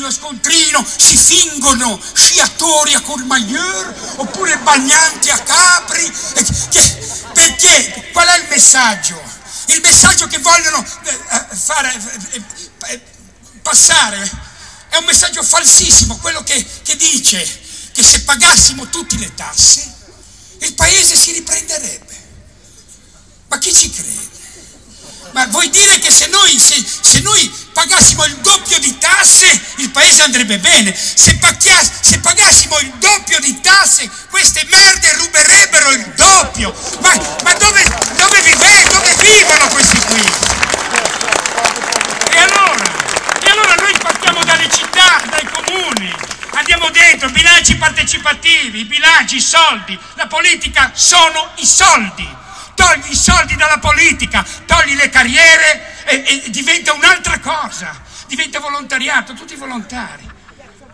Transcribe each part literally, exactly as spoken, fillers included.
Giuseppino Scontrino si fingono sciatori a Courmayeur oppure bagnanti a Capri, perché? Qual è il messaggio? Il messaggio che vogliono fare, passare è un messaggio falsissimo, quello che, che dice che se pagassimo tutte le tasse il paese si riprenderebbe. Ma chi ci crede? Ma vuoi dire che se noi, se, se noi pagassimo il doppio di tasse il paese andrebbe bene? Se, se pagassimo il doppio di tasse queste merde ruberebbero il doppio. Ma, ma dove, dove, vive, dove vivono questi qui? E allora, e allora noi partiamo dalle città, dai comuni, andiamo dentro, bilanci partecipativi, bilanci, i soldi, la politica sono i soldi. Togli i soldi dalla politica, togli le carriere e, e diventa un'altra cosa, diventa volontariato, tutti volontari.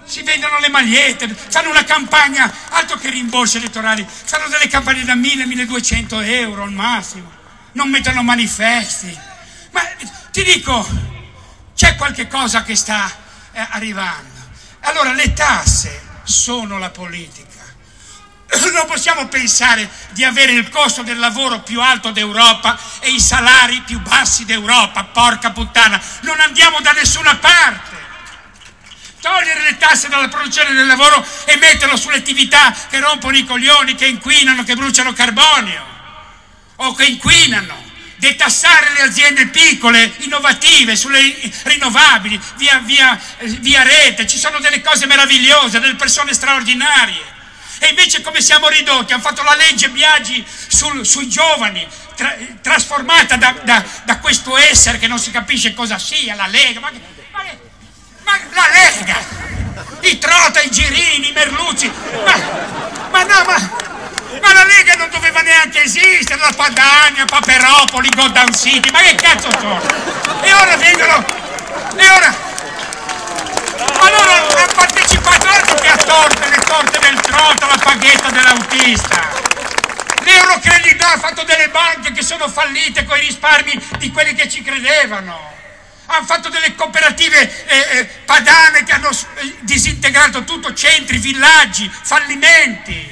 Si vendono le magliette, fanno una campagna, altro che rimborsi elettorali, fanno delle campagne da mille, milleduecento euro al massimo, non mettono manifesti. Ma ti dico, c'è qualche cosa che sta eh, arrivando. Allora le tasse sono la politica. Non possiamo pensare di avere il costo del lavoro più alto d'Europa e i salari più bassi d'Europa, porca puttana, non andiamo da nessuna parte. Togliere le tasse dalla produzione del lavoro e metterlo sulle attività che rompono i coglioni, che inquinano, che bruciano carbonio o che inquinano. Detassare le aziende piccole, innovative, sulle rinnovabili, via, via, via rete, ci sono delle cose meravigliose, delle persone straordinarie. E invece come siamo ridotti? Hanno fatto la legge Biagi sul, sui giovani, tra, trasformata da, da, da questo essere che non si capisce cosa sia, la Lega, ma, ma, ma la Lega, i Trota, i Girini, i Merluzzi, ma, ma no, ma, ma la Lega non doveva neanche esistere, la Padania, Paperopoli, Godanziti, ma che cazzo sono? E ora vengono, e ora... Allora ha partecipato altro che a torte, le torte del Trota, la paghetta dell'autista. L'Eurocredità ha fatto delle banche che sono fallite con i risparmi di quelli che ci credevano. Hanno fatto delle cooperative eh, eh, padane che hanno eh, disintegrato tutto, centri, villaggi, fallimenti.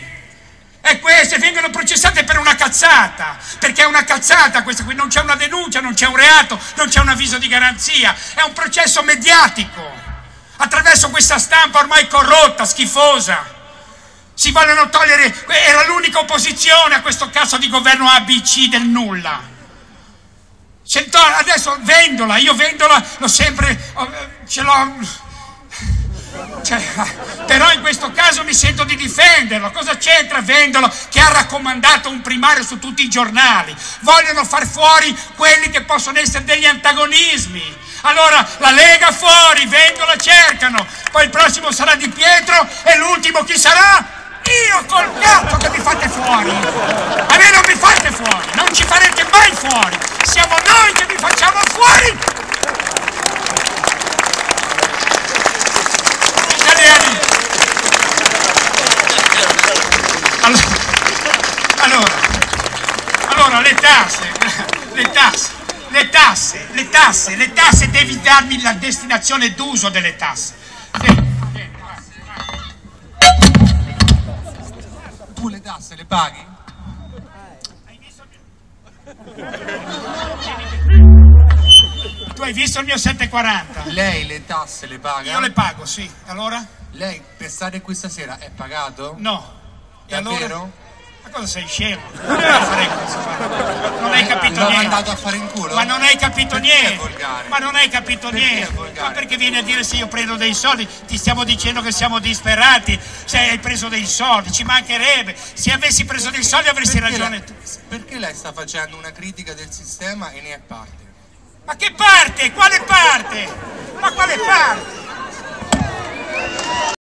E queste vengono processate per una cazzata, perché è una cazzata questa qui, non c'è una denuncia, non c'è un reato, non c'è un avviso di garanzia, è un processo mediatico. Attraverso questa stampa ormai corrotta, schifosa, si vogliono togliere, era l'unica opposizione a questo cazzo di governo A B C del nulla. Adesso Vendola, io Vendola l'ho sempre, ce l'ho, cioè, però in questo caso mi sento di difenderlo. Cosa c'entra Vendola che ha raccomandato un primario su tutti i giornali? Vogliono far fuori quelli che possono essere degli antagonismi. Allora la Lega fuori, Vendola cercano, poi il prossimo sarà Di Pietro e l'ultimo chi sarà? Io col cazzo che mi fate fuori! A me non mi fate fuori, non ci farete mai fuori! Siamo noi che vi facciamo fuori! Italiani! Allora, allora, allora le tasse, le tasse. Le tasse, le tasse, le tasse, devi darmi la destinazione d'uso delle tasse. Tu le tasse le paghi? Hai visto il mio... Tu hai visto il mio sette e quaranta? Lei le tasse le paga? Io le pago, sì. Allora? Lei per stare qui stasera è pagato? No. E davvero? Allora? Ma cosa sei scemo? Non doveva fare questo. Non hai capito niente. L'ho mandato a fare in culo. Ma non hai capito niente. Ma non hai capito niente. Ma perché vieni a dire se io prendo dei soldi? Ti stiamo dicendo che siamo disperati. Se hai preso dei soldi, ci mancherebbe. Se avessi preso dei soldi avresti ragione tu. Perché lei sta facendo una critica del sistema e ne è parte? Ma che parte? Quale parte? Ma quale parte?